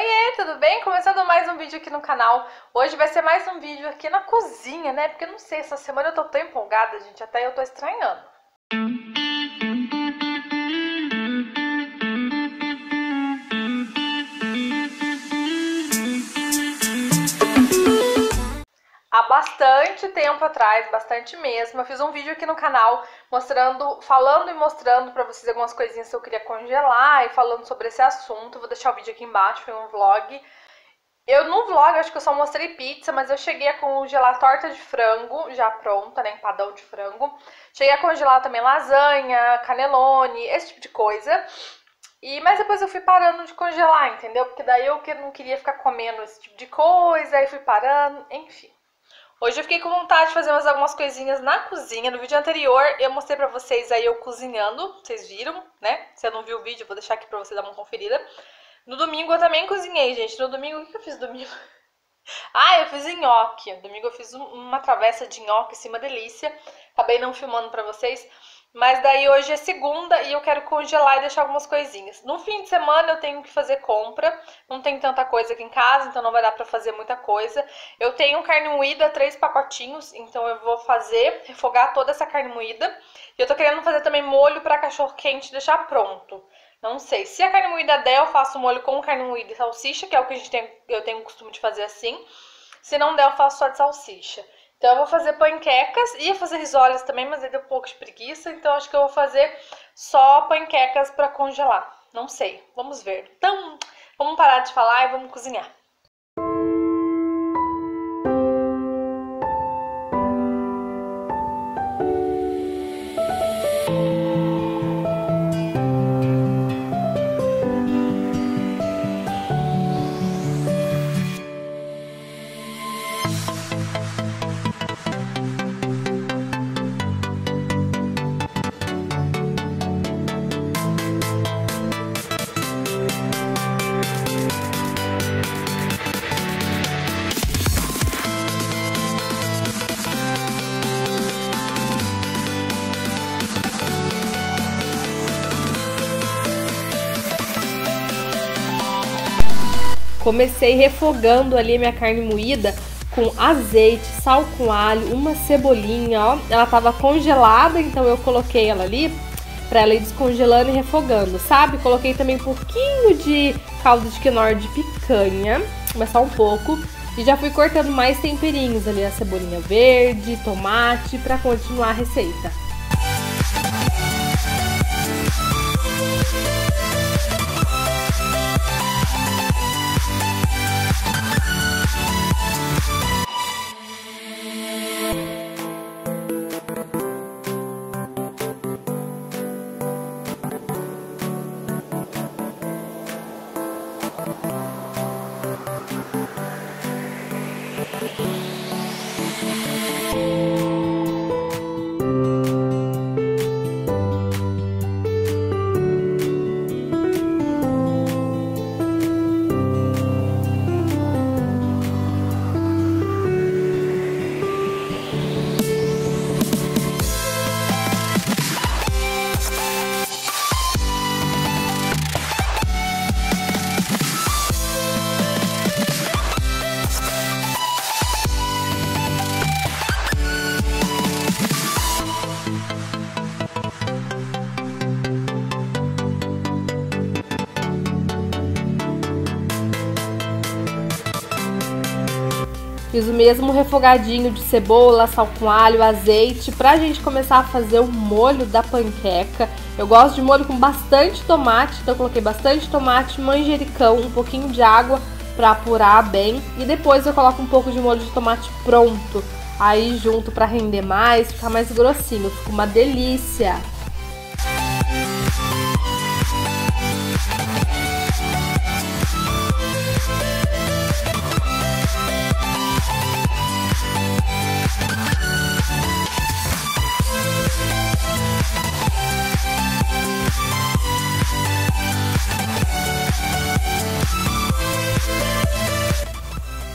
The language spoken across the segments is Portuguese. Oiê, tudo bem? Começando mais um vídeo aqui no canal. Hoje vai ser mais um vídeo aqui na cozinha, né? Porque eu não sei, essa semana eu tô tão empolgada, gente, até eu tô estranhando. Há bastante tempo atrás, bastante mesmo, eu fiz um vídeo aqui no canal falando e mostrando pra vocês algumas coisinhas que eu queria congelar e falando sobre esse assunto. Vou deixar o vídeo aqui embaixo, foi um vlog. No vlog acho que eu só mostrei pizza, mas eu cheguei a congelar torta de frango, já pronta, né, empadão de frango. Cheguei a congelar também lasanha, canelone, esse tipo de coisa. Mas depois eu fui parando de congelar, entendeu? Porque daí eu não queria ficar comendo esse tipo de coisa, aí fui parando, enfim. Hoje eu fiquei com vontade de fazer mais algumas coisinhas na cozinha. No vídeo anterior eu mostrei pra vocês aí eu cozinhando, vocês viram, né? Se eu não vi o vídeo, vou deixar aqui pra vocês dar uma conferida. No domingo eu também cozinhei, gente. No domingo, o que eu fiz domingo? Ah, eu fiz nhoque. Domingo eu fiz uma travessa de nhoque, assim, uma delícia. Acabei não filmando pra vocês. Mas daí hoje é segunda e eu quero congelar e deixar algumas coisinhas. No fim de semana eu tenho que fazer compra. Não tem tanta coisa aqui em casa, então não vai dar pra fazer muita coisa. Eu tenho carne moída, 3 pacotinhos, então eu vou fazer, refogar toda essa carne moída. E eu tô querendo fazer também molho pra cachorro quente deixar pronto. Não sei, se a carne moída der, eu faço molho com carne moída e salsicha, que é o que eu tenho o costume de fazer assim. Se não der, eu faço só de salsicha. Então eu vou fazer panquecas, ia fazer risoles também, mas aí deu um pouco de preguiça, então acho que eu vou fazer só panquecas pra congelar. Não sei, vamos ver. Então, vamos parar de falar e vamos cozinhar. Comecei refogando ali minha carne moída com azeite, sal com alho, uma cebolinha, ó. Ela tava congelada, então eu coloquei ela ali pra ela ir descongelando e refogando, sabe? Coloquei também um pouquinho de caldo de quinoa de picanha, mas só um pouco. E já fui cortando mais temperinhos ali, a cebolinha verde, tomate, pra continuar a receita. Fiz o mesmo refogadinho de cebola, sal com alho, azeite, pra gente começar a fazer o molho da panqueca. Eu gosto de molho com bastante tomate, então eu coloquei bastante tomate, manjericão, um pouquinho de água pra apurar bem. E depois eu coloco um pouco de molho de tomate pronto, aí junto pra render mais, ficar mais grossinho, fica uma delícia!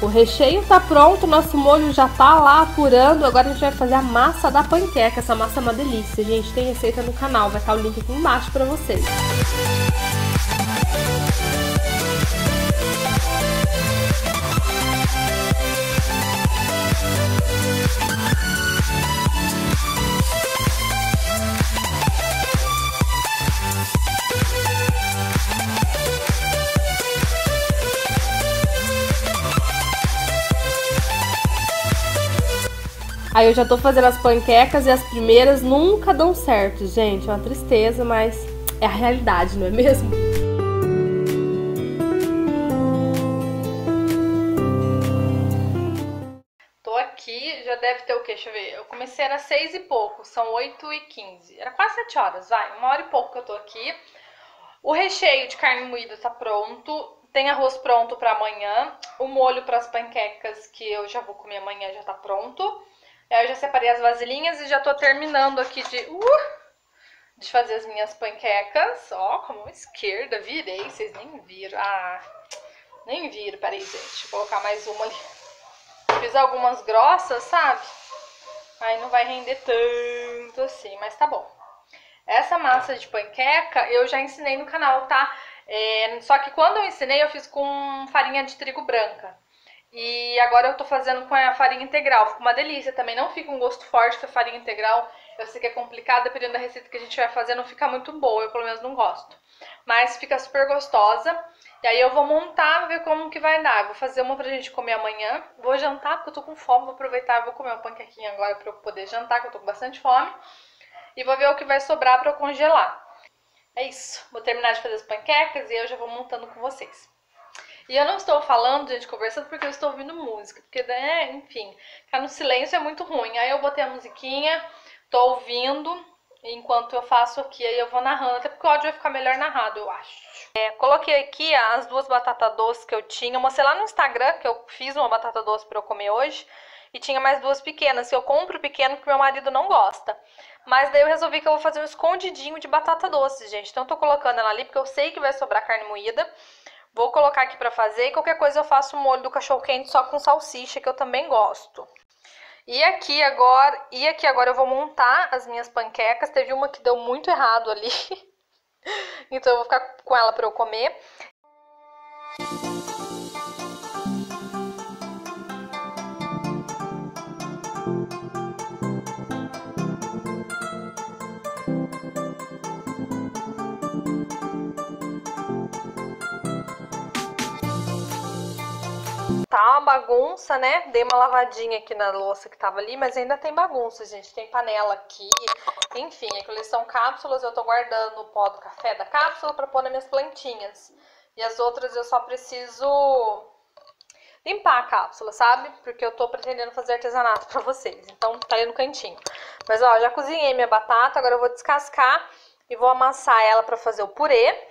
O recheio tá pronto, nosso molho já tá lá apurando, agora a gente vai fazer a massa da panqueca. Essa massa é uma delícia, gente, tem receita no canal, vai estar o link aqui embaixo pra vocês. Aí eu já tô fazendo as panquecas e as primeiras nunca dão certo, gente. É uma tristeza, mas é a realidade, não é mesmo? Tô aqui, já deve ter o quê? Deixa eu ver. Eu comecei era 6 e pouco, são 8h15. Era quase 7 horas, vai. 1 hora e pouco que eu tô aqui. O recheio de carne moída tá pronto. Tem arroz pronto pra amanhã. O molho pras panquecas que eu já vou comer amanhã já tá pronto. Aí eu já separei as vasilhinhas e já tô terminando aqui de fazer as minhas panquecas. Ó, com a mão esquerda, virei, vocês nem viram. Ah, nem viram, peraí, gente. Vou colocar mais uma ali. Fiz algumas grossas, sabe? Aí não vai render tanto assim, mas tá bom. Essa massa de panqueca eu já ensinei no canal, tá? É, só que quando eu ensinei eu fiz com farinha de trigo branca. E agora eu tô fazendo com a farinha integral, fica uma delícia também, não fica um gosto forte com a farinha integral. Eu sei que é complicado, dependendo da receita que a gente vai fazer, não fica muito boa, eu pelo menos não gosto. Mas fica super gostosa, e aí eu vou montar, ver como que vai dar. Eu vou fazer uma pra gente comer amanhã, vou jantar porque eu tô com fome, vou aproveitar e vou comer uma panquequinha agora pra eu poder jantar, que eu tô com bastante fome. E vou ver o que vai sobrar pra eu congelar. É isso, vou terminar de fazer as panquecas e eu já vou montando com vocês. E eu não estou falando, gente, conversando, porque eu estou ouvindo música. Porque, né, enfim, ficar no silêncio é muito ruim. Aí eu botei a musiquinha, tô ouvindo, enquanto eu faço aqui, aí eu vou narrando. Até porque o áudio vai ficar melhor narrado, eu acho. É, coloquei aqui as 2 batatas doces que eu tinha. Eu mostrei lá no Instagram que eu fiz uma batata doce pra eu comer hoje. E tinha mais 2 pequenas, que eu compro pequeno porque meu marido não gosta. Mas daí eu resolvi que eu vou fazer um escondidinho de batata doce, gente. Então eu tô colocando ela ali porque eu sei que vai sobrar carne moída. Vou colocar aqui pra fazer e qualquer coisa eu faço um molho do cachorro-quente só com salsicha, que eu também gosto. E aqui agora eu vou montar as minhas panquecas. Teve uma que deu muito errado ali, então eu vou ficar com ela pra eu comer. Tá uma bagunça, né? Dei uma lavadinha aqui na louça que tava ali, mas ainda tem bagunça, gente. Tem panela aqui, enfim, a coleção cápsulas. Eu tô guardando o pó do café da cápsula pra pôr nas minhas plantinhas. E as outras eu só preciso limpar a cápsula, sabe? Porque eu tô pretendendo fazer artesanato pra vocês. Então tá aí no cantinho. Mas ó, já cozinhei minha batata, agora eu vou descascar e vou amassar ela pra fazer o purê.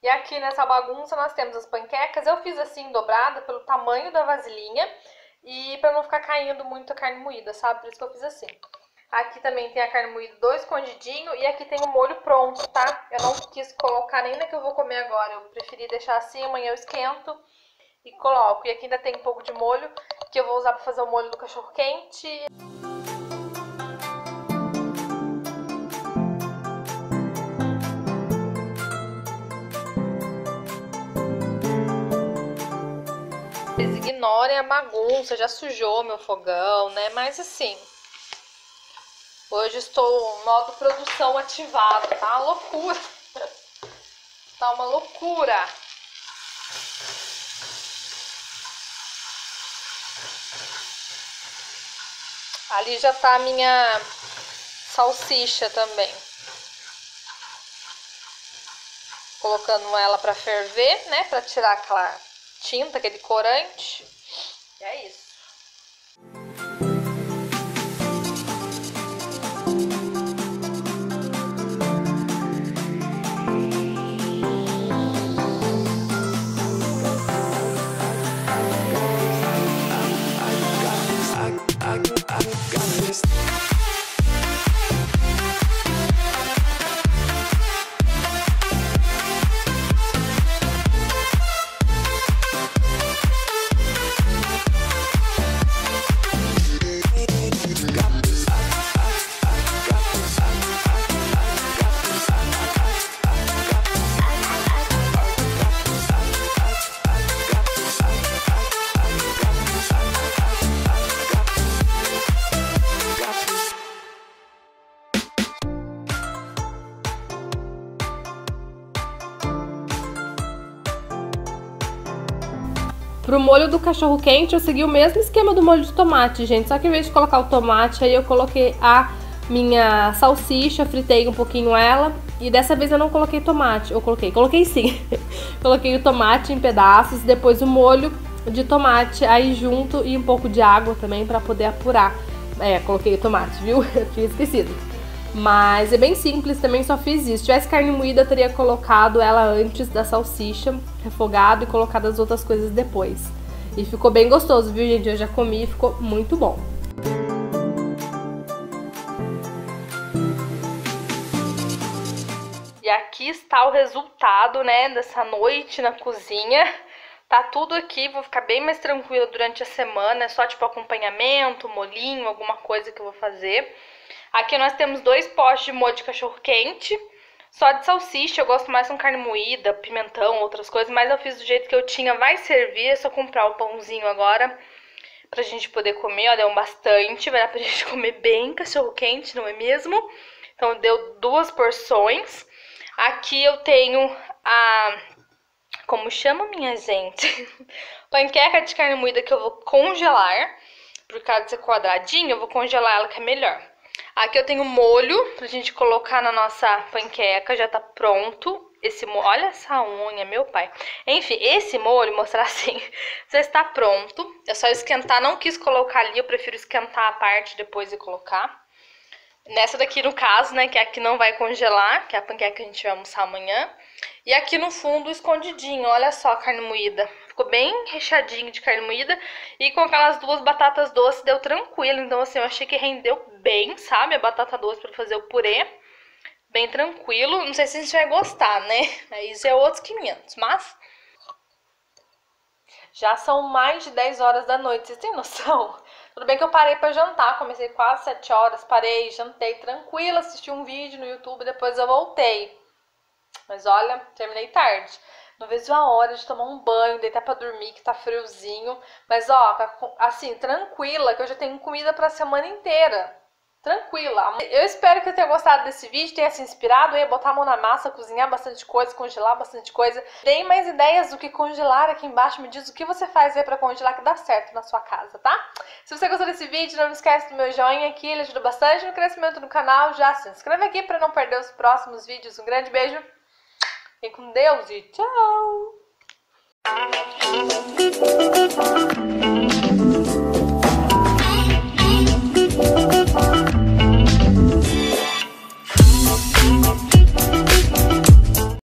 E aqui nessa bagunça nós temos as panquecas. Eu fiz assim, dobrada, pelo tamanho da vasilhinha. E pra não ficar caindo muito a carne moída, sabe? Por isso que eu fiz assim. Aqui também tem a carne moída do escondidinho. E aqui tem o molho pronto, tá? Eu não quis colocar nem na que eu vou comer agora. Eu preferi deixar assim, amanhã eu esquento e coloco. E aqui ainda tem um pouco de molho, que eu vou usar pra fazer o molho do cachorro quente. Ignorem a bagunça, já sujou meu fogão, né? Mas assim, hoje estou modo produção ativado, tá uma loucura. Tá uma loucura. Ali já tá a minha salsicha também. Colocando ela pra ferver, né? Pra tirar aquela tinta, aquele corante. E é isso. Pro molho do cachorro quente eu segui o mesmo esquema do molho de tomate, gente, só que em vez de colocar o tomate aí eu coloquei a minha salsicha, fritei um pouquinho ela, e dessa vez eu não coloquei tomate, eu coloquei sim, coloquei o tomate em pedaços, depois o molho de tomate aí junto e um pouco de água também pra poder apurar. É, coloquei o tomate, viu? Eu tinha esquecido. Mas é bem simples também, só fiz isso. Se tivesse carne moída, eu teria colocado ela antes da salsicha, refogado, e colocado as outras coisas depois. E ficou bem gostoso, viu, gente? Eu já comi e ficou muito bom. E aqui está o resultado, né, dessa noite na cozinha. Tá tudo aqui, vou ficar bem mais tranquila durante a semana, é só tipo acompanhamento, molinho, alguma coisa que eu vou fazer. Aqui nós temos 2 potes de molho de cachorro quente, só de salsicha, eu gosto mais com carne moída, pimentão, outras coisas, mas eu fiz do jeito que eu tinha, vai servir, é só comprar o pãozinho agora pra gente poder comer, ó, deu bastante, vai dar pra gente comer bem cachorro quente, não é mesmo? Então deu 2 porções. Aqui eu tenho a... como chama, minha gente? Panqueca de carne moída que eu vou congelar. Por causa de ser quadradinha, eu vou congelar ela que é melhor. Aqui eu tenho molho pra gente colocar na nossa panqueca. Já tá pronto. Esse molho... olha essa unha, meu pai. Enfim, esse molho, mostrar assim, já está pronto. É só esquentar. Não quis colocar ali, eu prefiro esquentar a parte depois e colocar. Nessa daqui, no caso, né, que é a que não vai congelar, que é a panqueca que a gente vai almoçar amanhã. E aqui no fundo, escondidinho, olha só a carne moída. Ficou bem recheadinho de carne moída. E com aquelas 2 batatas doces, deu tranquilo. Então, assim, eu achei que rendeu bem, sabe? A batata doce pra fazer o purê. Bem tranquilo. Não sei se a gente vai gostar, né? Aí já é outros 500, mas... já são mais de 10 horas da noite, vocês têm noção? Tudo bem que eu parei pra jantar, comecei quase 7 horas, parei, jantei tranquila, assisti um vídeo no YouTube, depois eu voltei. Mas olha, terminei tarde. Não vejo a hora de tomar um banho, deitar pra dormir, que tá friozinho. Mas ó, assim, tranquila, que eu já tenho comida pra semana inteira. Tranquila. Eu espero que eu tenha gostado desse vídeo, tenha se inspirado, eu ia botar a mão na massa, cozinhar bastante coisa, congelar bastante coisa. Tem mais ideias do que congelar aqui embaixo, me diz o que você faz aí pra congelar que dá certo na sua casa, tá? Se você gostou desse vídeo, não esquece do meu joinha aqui, ele ajuda bastante no crescimento do canal. Já se inscreve aqui pra não perder os próximos vídeos. Um grande beijo, fique com Deus e tchau!